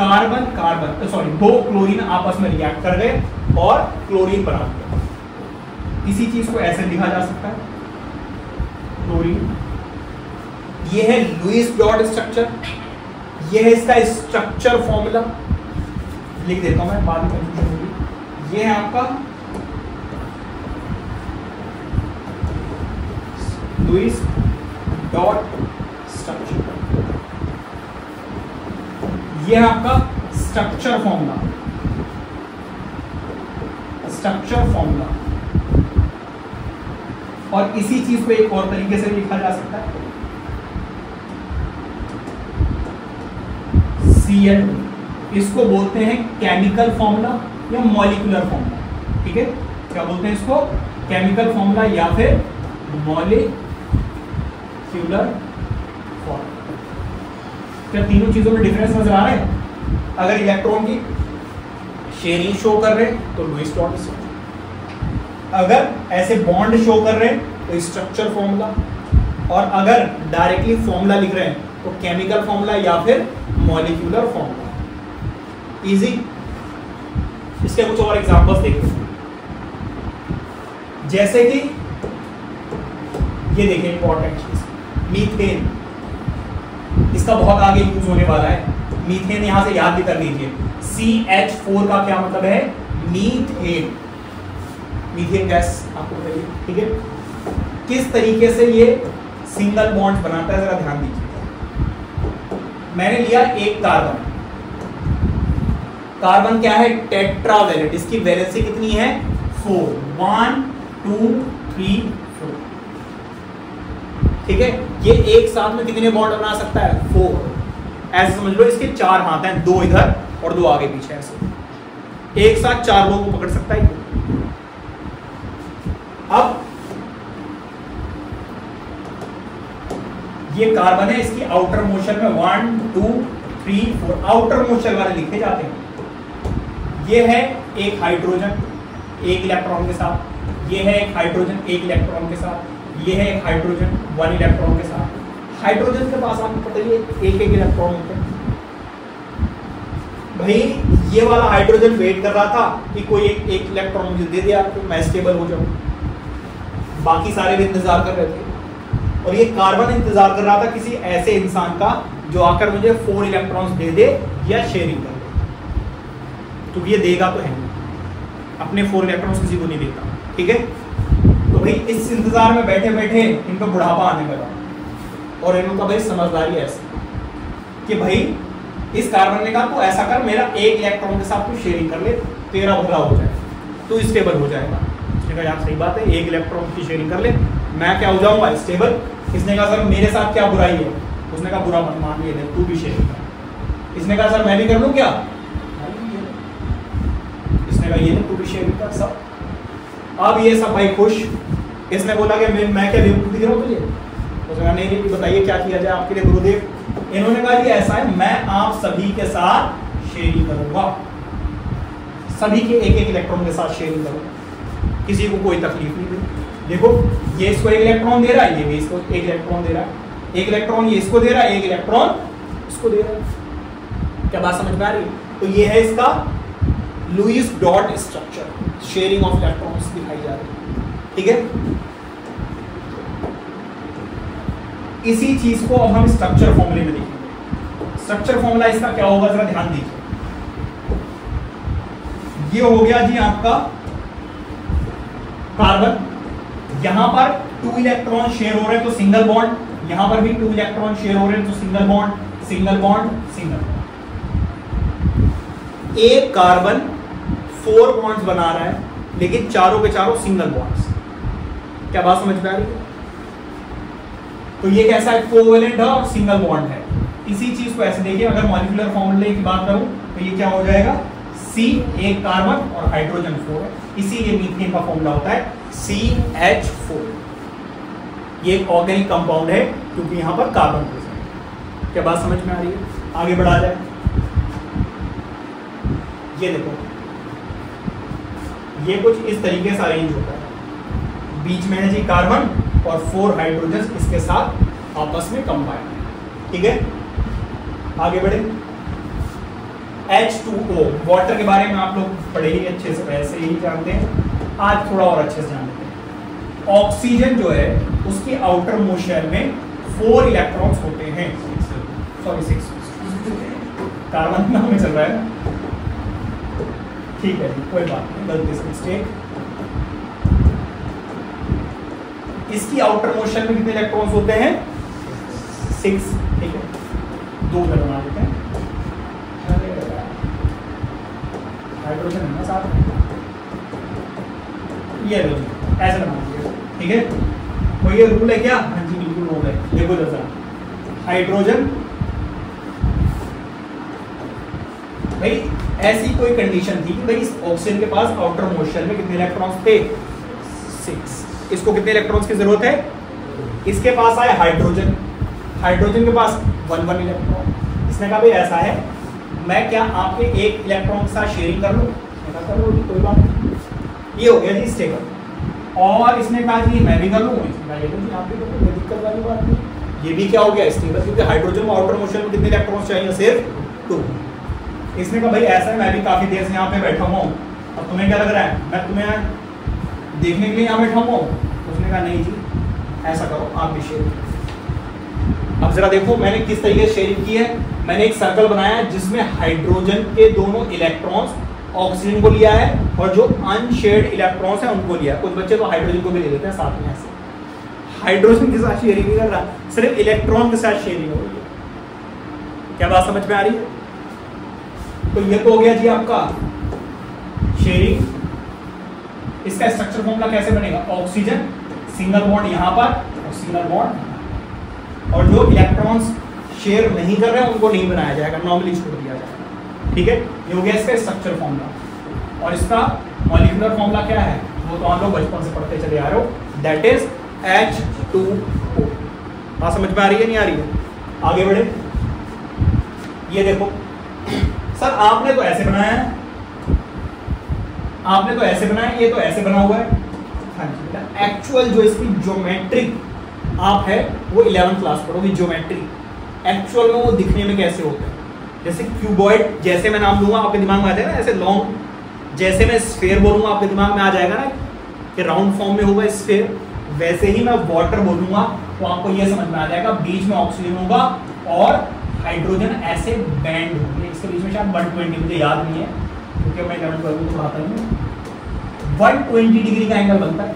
कार्बन कार्बन सॉरी दो क्लोरीन आपस में रिएक्ट कर गए और क्लोरीन बना दिया। इसी चीज को ऐसे लिखा जा सकता है, क्लोरीन, ये है लुईस डॉट स्ट्रक्चर, ये है इसका स्ट्रक्चर फॉर्मूला, लिख देता हूं मैं, बाद में। ये है आपका लुईस डॉट स्ट्रक्चर, यह आपका स्ट्रक्चर फॉर्मूला, स्ट्रक्चर फॉर्मूला। और इसी चीज को एक और तरीके से लिखा जा सकता है, Cl, इसको बोलते हैं केमिकल फॉर्मूला या मॉलिक्यूलर फॉर्मूला, ठीक है। क्या बोलते हैं इसको? केमिकल फॉर्मूला या फिर मॉलिक्यूलर फॉर्मूला। क्या तीनों चीजों में डिफरेंस नजर आ रहा है? अगर इलेक्ट्रॉन की शेयरिंग शो कर रहे हैं तो लुईस डॉट स्ट्रक्चर, अगर ऐसे बॉन्ड शो कर रहे हैं तो स्ट्रक्चर फॉर्मूला, और अगर डायरेक्टली फॉर्मूला लिख रहे हैं तो केमिकल फॉर्मूला या फिर मॉलिक्यूलर फॉर्मूला। इजी। इसके कुछ और एग्जांपल्स देखिए, जैसे कि ये देखिए इंपॉर्टेंट चीज, मीथेन, इसका बहुत आगे यूज होने वाला है मीथेन। यहां से याद भी कर लीजिए, CH4 का क्या मतलब है? मीथेन, मीथेन गैस आपको बताइए, ठीक है। किस तरीके से ये सिंगल बॉन्ड बनाता है, जरा ध्यान दीजिए। मैंने लिया एक कार्बन, कार्बन क्या है टेट्रावेलेंट, इसकी वैलेंसी कितनी है 4, 1 2 3 4, ठीक है। ये एक साथ में कितने बॉन्ड बना सकता है 4, ऐसे समझ लो इसके 4 हाथ हैं, 2 इधर और 2 आगे पीछे, ऐसे एक साथ 4 लोगों को पकड़ सकता है। अब ये कार्बन है, इसकी आउटर मोशन में 1 2 3 4 आउटर मोशन वाले लिखे जाते हैं। ये है एक हाइड्रोजन एक इलेक्ट्रॉन के साथ, ये है एक हाइड्रोजन एक इलेक्ट्रॉन के साथ, ये है एक हाइड्रोजन 1 इलेक्ट्रॉन के साथ। हाइड्रोजन के पास आपको पता ही है एक एक इलेक्ट्रॉन होते हैं। भाई ये वाला हाइड्रोजन वेट कर रहा था कि कोई एक इलेक्ट्रॉन मुझे दे दिया तो मैं स्टेबल हो जाऊँ, बाकी सारे भी इंतजार कर रहे थे। और ये कार्बन इंतजार कर रहा था किसी ऐसे इंसान का जो आकर मुझे 4 इलेक्ट्रॉन्स दे दे या शेयरिंग कर दे, तो ये देगा तो है अपने 4 इलेक्ट्रॉन्स किसी को नहीं देता, ठीक है। तो भाई इस इंतजार में बैठे बैठे इनको बुढ़ापा आने लगा और इनका भाई समझदारी ऐसी कि भाई इस कार्बन ने कहा तो ऐसा कर, मेरा एक इलेक्ट्रॉन के साथ तू शेयरिंग कर ले, तेरा भला हो जाए, तू स्टेबल हो जाएगा। उसने कहा यार सही बात है, एक इलेक्ट्रॉन की शेयरिंग कर ले मैं क्या हो जाऊँगा स्टेबल। इसने कहा सर मेरे साथ क्या बुराई है, उसने कहा बुरा मत मान ले तू भी शेयर कर। इसने कहा सर मैं भी कर लूँ क्या, इसने कहा ये नहीं तू भी शेयर कर सब। अब ये सब भाई खुश, इसने बोला कि मैं क्या बेवकूफ दिख रहा हूँ तुझे, उसने कहा नहीं बताइए क्या किया जाए आपके लिए गुरुदेव। इन्होंने कहा कि ऐसा है मैं आप सभी के साथ शेयरिंग करूँगा, सभी के एक एक इलेक्ट्रॉन के साथ शेयरिंग करूँगा, किसी को कोई तकलीफ नहीं हुई। देखो ये इसको एक इलेक्ट्रॉन दे रहा है, ये भी इसको एक इलेक्ट्रॉन दे रहा है, एक इलेक्ट्रॉन ये इसको दे रहा है, एक इलेक्ट्रॉन इसको दे रहा है, क्या बात समझ में आ रही है। तो ये है इसका Lewis dot structure, sharing of electrons दिखाई जा रही है, ठीक है। इसी चीज को अब हम स्ट्रक्चर फॉर्मूले में देखेंगे। स्ट्रक्चर फॉर्मूला इसका क्या होगा जरा ध्यान दीजिए। ये हो गया जी आपका कार्बन, यहाँ पर 2 इलेक्ट्रॉन शेयर हो रहे हैं तो सिंगल बॉन्ड, यहाँ पर भी 2 इलेक्ट्रॉन शेयर हो रहे हैं तो single bond single bond single bond. एक कार्बन 4 बॉन्ड्स बना रहा है लेकिन चारों के चारों सिंगल बॉन्ड्स, क्या बात समझ में आ रही है। तो ये कैसा है कोवेलेंट है और सिंगल बॉन्ड है। इसी चीज को ऐसे देखिए, अगर मॉलिक्यूलर फॉर्मूले की बात करूं तो ये क्या हो जाएगा C एक कार्बन और हाइड्रोजन 4 है, इसीलिए मीथेन का फॉर्मूला होता है CH4। ये एक ऑर्गेनिक कंपाउंड है क्योंकि यहाँ पर कार्बन प्रेजेंट है, क्या बात समझ में आ रही है। आगे बढ़ा जाए, ये देखो ये कुछ इस तरीके से अरेंज होता है, बीच में है जी कार्बन और 4 हाइड्रोजन इसके साथ आपस में कंबाइन, ठीक है। आगे बढ़े H2O, वाटर के बारे में आप लोग पढ़ेंगे अच्छे से, वैसे ही जानते हैं, आज थोड़ा और अच्छे से जान लेते हैं। ऑक्सीजन जो है उसके आउटर मोशन में 4 इलेक्ट्रॉन्स होते हैं, सॉरी 6, कार्बन नाम में चल रहा है, ठीक है कोई बात नहीं गलती से मिस्टेक। इसकी आउटर मोशन में कितने इलेक्ट्रॉन्स होते हैं 6, ठीक है 2 बना लेते हैं, हाइड्रोजन है ना साथ, ये लो ऐसा बना लीजिए, ठीक है कोई ये रूल है क्या, हाँ जी बिल्कुल रूल है। देखो जरा हाइड्रोजन, भाई ऐसी कोई कंडीशन थी कि भाई इस ऑक्सीजन के पास आउटर मोशन में कितने इलेक्ट्रॉन्स थे 6, इसको कितने इलेक्ट्रॉन्स की जरूरत है, इसके पास आए हाइड्रोजन, हाइड्रोजन के पास 1 इलेक्ट्रॉन। इसने कहा भाई ऐसा है मैं क्या आपके एक इलेक्ट्रॉन के साथ शेयरिंग कर लूँ, कर लूँ कोई बात नहीं, ये हो गया जी स्टेबल। और इसने कहा जी मैं भी कर लूँ, कोई दिक्कत वाली बात नहीं, ये भी क्या हो गया स्टेबल क्योंकि हाइड्रोजन में आउटर मोशन में कितने इलेक्ट्रॉन चाहिए सिर्फ 2। इसने कहा भाई ऐसा है मैं भी काफ़ी देर से यहाँ पे बैठा हुआ हूँ, अब तुम्हें क्या लग रहा है मैं तुम्हें देखने के लिए यहाँ बैठा हुआ हूँ। उसने कहा नहीं जी ऐसा करो आप भी शेयर करो। अब ज़रा देखो मैंने किस तरीके से शेयरिंग की है, मैंने एक सर्कल बनाया है जिसमें हाइड्रोजन के दोनों इलेक्ट्रॉन्स ऑक्सीजन को लिया है और जो अनशेयर्ड इलेक्ट्रॉन्स हैं उनको लिया है। कुछ बच्चे तो हाइड्रोजन को भी ले लेते हैं साथ में ऐसे, हाइड्रोजन के साथ शेयरिंग नहीं कर रहा, सिर्फ इलेक्ट्रॉन के साथ शेयरिंग हो रही है। क्या बात समझ में आ रही है? तो ये तो हो गया जी आपका शेयरिंग। इसका स्ट्रक्चर फॉर्मूला कैसे बनेगा? ऑक्सीजन सिंगल बॉन्ड यहां पर और सिंगल बॉन्ड, और जो इलेक्ट्रॉन्स शेयर नहीं कर रहे हैं उनको नहीं बनाया जाएगा, नॉर्मली छोड़ दिया जाएगा। ठीक है, ये हो गया इसका स्ट्रक्चर फॉर्मूला। और इसका मॉलिक्यूलर फॉर्मूला क्या है वो तो हम लोग बचपन से पढ़ते चले आ रहे हो, दैट इज H2O। बात समझ में आ रही है, नहीं आ रही है? आगे बढ़े। ये देखो सर आपने तो ऐसे बनाया है, आपने तो ऐसे बनाया, ये तो ऐसे बना हुआ है। हाँ जी बेटा, एक्चुअल जो इसकी ज्योमेट्रिक आप है वो 11th क्लास पढ़ोगे, ज्योमेट्री एक्चुअल में वो दिखने में कैसे होता है। जैसे क्यूबॉइड जैसे मैं नाम दूंगा आपके दिमाग में आ जाएगा ना, ऐसे लॉन्ग। जैसे मैं स्फेयर बोलूंगा आपके दिमाग में आ जाएगा ना कि राउंड फॉर्म में होगा स्फेयर, वैसे ही मैं वाटर बोलूंगा तो आपको ये समझ में आ जाएगा बीच में ऑक्सीजन होगा और हाइड्रोजन ऐसे बैंड होंगे। इसके बीच में शायद 120, मुझे याद नहीं है क्योंकि मैं करंट वर्ग को पढ़ाता हूँ, 120 डिग्री का एंगल बनता है,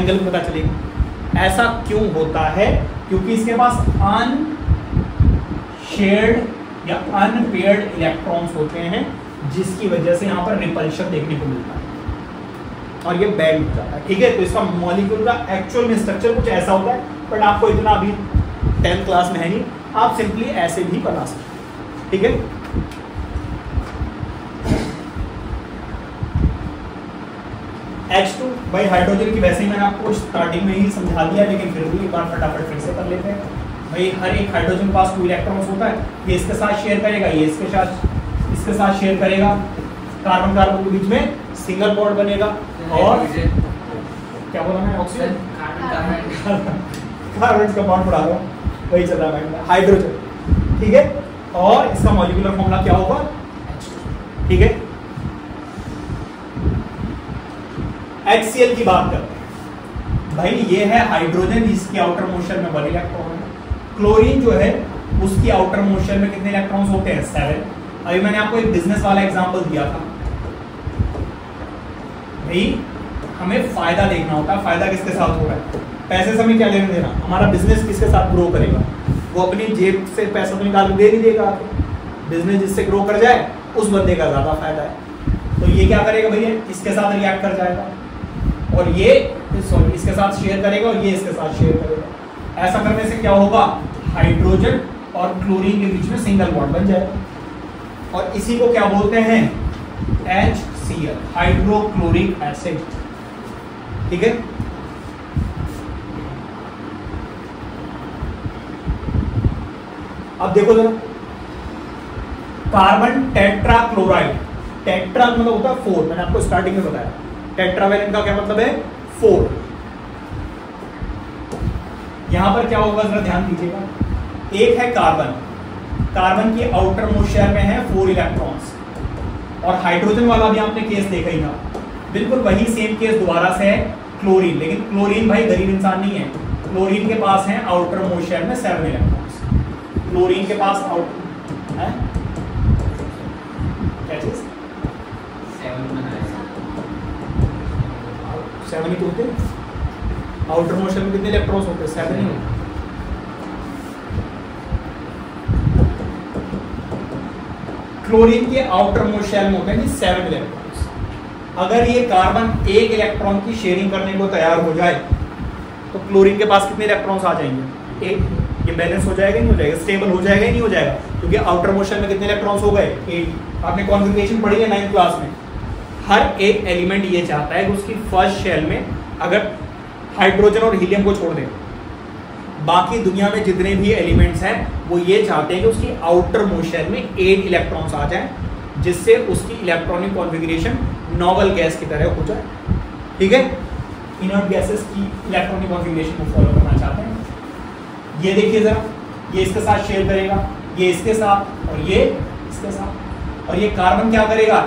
एंगल पता चलेगा। ऐसा क्यों होता है? क्योंकि इसके पास अनशेयर्ड या अनपेयर्ड इलेक्ट्रॉन्स होते हैं जिसकी वजह से यहाँ पर रिपल्शन देखने को मिलता है और ये बैंड हो जाता है। ठीक है, तो इसका मॉलिक्यूल का एक्चुअल में स्ट्रक्चर कुछ ऐसा होता है, बट आपको इतना अभी 10th क्लास में है नहीं, आप सिंपली ऐसे भी बना सकते। ठीक है, H2 भाई हाइड्रोजन की वैसे ही मैंने आपको स्टार्टिंग में ही समझा दिया, लेकिन फिर भी एक बार फटाफट फिर से कर लेते हैं। भाई हर एक हाइड्रोजन पास 2 इलेक्ट्रॉन्स होता है, ये इसके साथ शेयर करेगा, ये इसके साथ शेयर करेगा। कार्बन कार्बन के बीच में सिंगल बॉन्ड बनेगा और क्या बोला मैं, ऑक्सीजन कार्बन का बॉन्ड पढ़ा रहा हूँ, वही चल रहा है हाइड्रोजन। ठीक है, और इसका मॉलिक्यूलर फॉर्मूला क्या होगा? ठीक है, HCl की बात करते हैं। भाई ये है हाइड्रोजन, इसकी आउटर मोशन में 1 इलेक्ट्रॉन है। क्लोरीन जो है उसकी आउटर मोशन में कितने इलेक्ट्रॉन्स होते हैं? 7। अभी मैंने आपको एक बिजनेस वाला एग्जांपल दिया था, भाई हमें फायदा देखना होता है, फायदा किसके साथ हो रहा है, पैसे से हमें क्या लेना देना, हमारा बिजनेस किसके साथ ग्रो करेगा। वो अपनी जेब से पैसा तो निकाल दे नहीं देगा, बिजनेस जिससे ग्रो कर जाए उस बंदे का ज़्यादा फायदा है। तो ये क्या करेगा भैया, इसके साथ रिएक्ट कर जाएगा और ये सॉरी इसके साथ शेयर करेगा और ये इसके साथ शेयर करेगा। ऐसा करने से क्या होगा, हाइड्रोजन और क्लोरीन के बीच में सिंगल बॉन्ड बन जाएगा और इसी को क्या बोलते हैं, HCl, हाइड्रोक्लोरिक एसिड। ठीक है, अब देखो जरा, कार्बन टेट्राक्लोराइड, टेट्रा मतलब होता है 4, मैंने आपको स्टार्टिंग में बताया। टेट्रावेलेंट का क्या मतलब है? 4। यहां पर क्या होगा जरा ध्यान दीजिएगा, एक है कार्बन, कार्बन की आउटर मोस्ट शेल में है 4 इलेक्ट्रॉन्स, और हाइड्रोजन वाला भी आपने केस देखा ही था, बिल्कुल वही सेम केस दोबारा से है क्लोरीन। लेकिन क्लोरीन भाई गरीब इंसान नहीं है, क्लोरीन के पास है आउटर मोस्ट शेल में 7 इलेक्ट्रॉन्स, क्लोरीन के पास आउट है क्या चीज 7 ही होते, आउटर मोस्ट में कितने इलेक्ट्रॉन्स होते हैं? 7 ही होते। क्लोरीन के आउटर मोस्ट शेल में होते हैं 7 इलेक्ट्रॉन्स। अगर ये कार्बन 1 इलेक्ट्रॉन की शेयरिंग करने को तैयार हो जाए तो क्लोरीन के पास कितने इलेक्ट्रॉन्स आ जाएंगे? 8। ये बैलेंस हो जाएगा नहीं हो जाएगा, स्टेबल हो जाएगा नहीं हो जाएगा, क्योंकि आउटर मोस्ट शेल में कितने इलेक्ट्रॉन्स हो गए? 8। आपने कॉन्फिगरेशन पढ़ी है 9th क्लास में। हर एक एलिमेंट ये चाहता है कि उसकी फर्स्ट शेल में अगर हाइड्रोजन और हीलियम को छोड़ दें, बाकी दुनिया में जितने भी एलिमेंट्स हैं वो ये चाहते हैं कि उसकी आउटर मोस्ट शेल में 8 इलेक्ट्रॉन्स आ जाएं, जिससे उसकी इलेक्ट्रॉनिक कॉन्फिगरेशन नोबल गैस की तरह हो जाए। ठीक है, इनर्ट गैसेस की इलेक्ट्रॉनिक कॉन्फिगरेशन को फॉलो करना चाहते हैं। ये देखिए ज़रा, ये इसके साथ शेयर करेगा, ये इसके साथ और ये इसके साथ, और ये कार्बन क्या करेगा,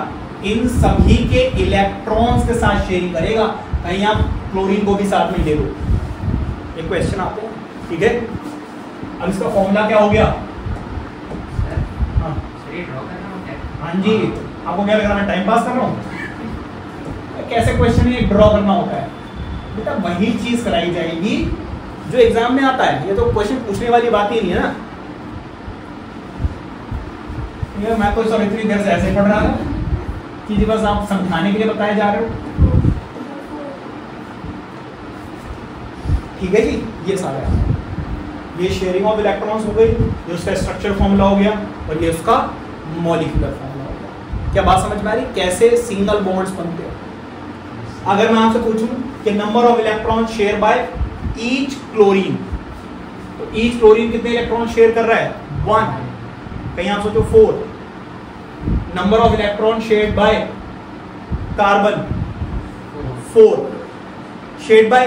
इन सभी के इलेक्ट्रॉन्स के साथ शेयरिंग करेगा। कहीं आप क्लोरीन को भी साथ में ले लो, एक क्वेश्चन आते हैं। ठीक है, अब इसका फॉर्मूला क्या हो गया? हाँ जी, आपको क्या लग रहा है टाइम पास कर रहा हूँ? कैसे क्वेश्चन ये ड्रॉ करना होता है बेटा, वही चीज कराई जाएगी जो एग्जाम में आता है, ये तो क्वेश्चन पूछने वाली बात ही नहीं है ना। ये मैं कोई सावित्री देर से ऐसे पढ़ रहा हूँ कि बस आप समझाने के लिए बताए जा रहे हो, ठीक है जी। ये सारा ये शेयरिंग ऑफ इलेक्ट्रॉन्स हो गई, ये उसका स्ट्रक्चर फॉर्मूला हो गया और ये उसका मॉलिक्यूलर फॉर्मूला हो गया। क्या बात समझ में आ रही, कैसे सिंगल बॉन्ड्स बनते हैं। अगर मैं आपसे पूछूं कि number of electron share by each chlorine, तो ईच क्लोरीन कितने इलेक्ट्रॉन शेयर कर रहा है, वन। कहीं आप सोचो four. Number of electron share by carbon, four. Share by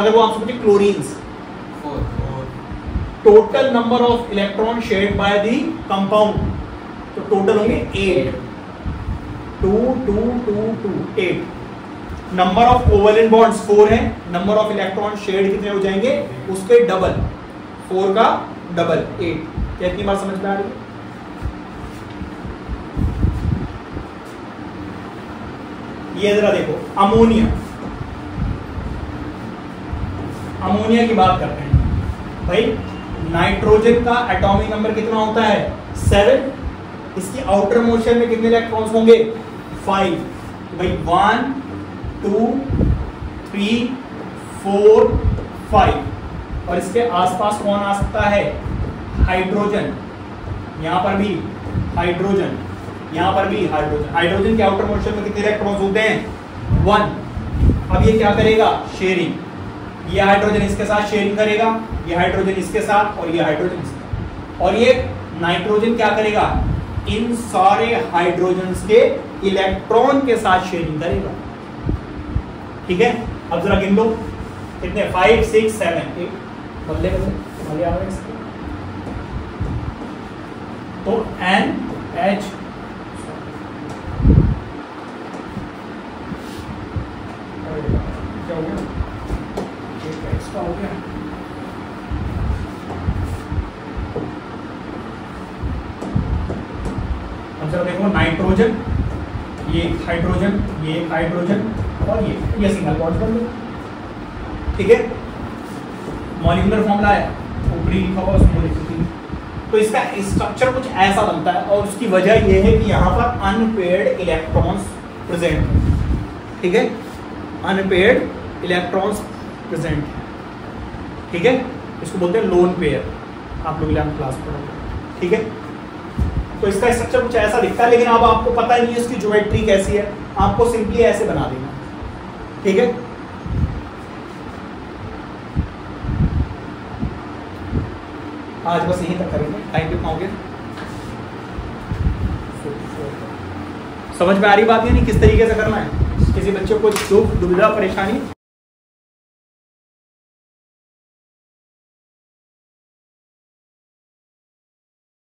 अगर वो आप सोचो chlorines, four. Total number of electron share by the compound, तो टोटल होंगे eight, two two two two, eight. Number of covalent bonds four है, number of electron share कितने हो जाएंगे उसके डबल, फोर का डबल, एट। इतनी बात समझ में आ रही है। ये जरा देखो अमोनिया, अमोनिया की बात करते हैं भाई। नाइट्रोजन का एटॉमिक नंबर कितना होता है, सेवन। इसकी आउटर मोशन में कितने इलेक्ट्रॉन्स होंगे, फाइव। भाई one two three four five, और इसके आसपास कौन आ सकता है, हाइड्रोजन। यहाँ पर भी हाइड्रोजन, यहाँ पर भी हाइड्रोजन। हाइड्रोजन के आउटर मोशन में कितने इलेक्ट्रॉन्स होते हैं, वन। अब ये क्या करेगा, शेयरिंग। ये हाइड्रोजन इसके साथ शेयरिंग करेगा, ये हाइड्रोजन इसके साथ, और ये हाइड्रोजन इसके साथ। और ये नाइट्रोजन क्या करेगा, इन सारे हाइड्रोजन के इलेक्ट्रॉन के साथ शेयरिंग करेगा, ठीक है। अब जरा गिन लो कितने, फाइव सिक्स सेवन एट, बदले बदले तो एन एच क्या हो गया, एक एक्स्ट्रा हो गया। अब जरा देखो नाइट्रोजन, ये हाइड्रोजन, ये हाइड्रोजन, और ये सिंगल बॉन्ड बन गया, ठीक है। मॉलिक्यूलर फॉर्मूला है ऊपरी लिखा हुआ, तो इसका स्ट्रक्चर कुछ ऐसा बनता है, और उसकी वजह यह है कि यहाँ पर अनपेयर्ड इलेक्ट्रॉन्स प्रेजेंट है, ठीक है। अनपेयर्ड इलेक्ट्रॉन्स प्रेजेंट है, ठीक है। इसको बोलते हैं लोन पेयर, आप लोग इलेवन क्लास पढ़ोगे, ठीक है। तो इसका स्ट्रक्चर कुछ ऐसा दिखता है, लेकिन अब आपको पता नहीं है इसकी ज्योमेट्री कैसी है, आपको सिंपली ऐसे बना देना, ठीक है। आज बस यहीं तक करेंगे, टाइम कितना हो गया, समझ में आ रही बात है नहीं, किस तरीके से करना है। किसी बच्चे को दुख दुविधा परेशानी